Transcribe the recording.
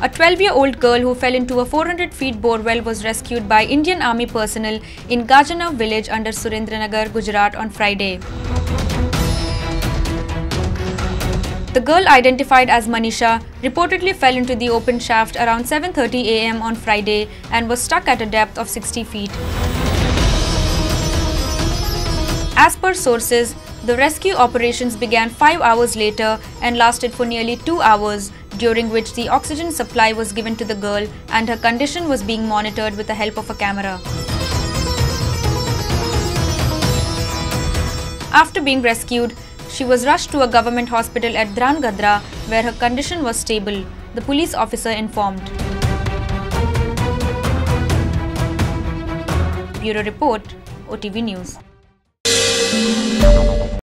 A 12-year-old girl who fell into a 400-feet borewell was rescued by Indian Army personnel in Gajanvav village under Surendranagar, Gujarat on Friday. The girl, identified as Manisha, reportedly fell into the open shaft around 7:30 am on Friday and was stuck at a depth of 60 feet. As per sources, the rescue operations began 5 hours later and lasted for nearly 2 hours, during which the oxygen supply was given to the girl and her condition was being monitored with the help of a camera. After being rescued, she was rushed to a government hospital at Dhrangadhra, where her condition was stable, the police officer informed. Bureau Report, OTV News.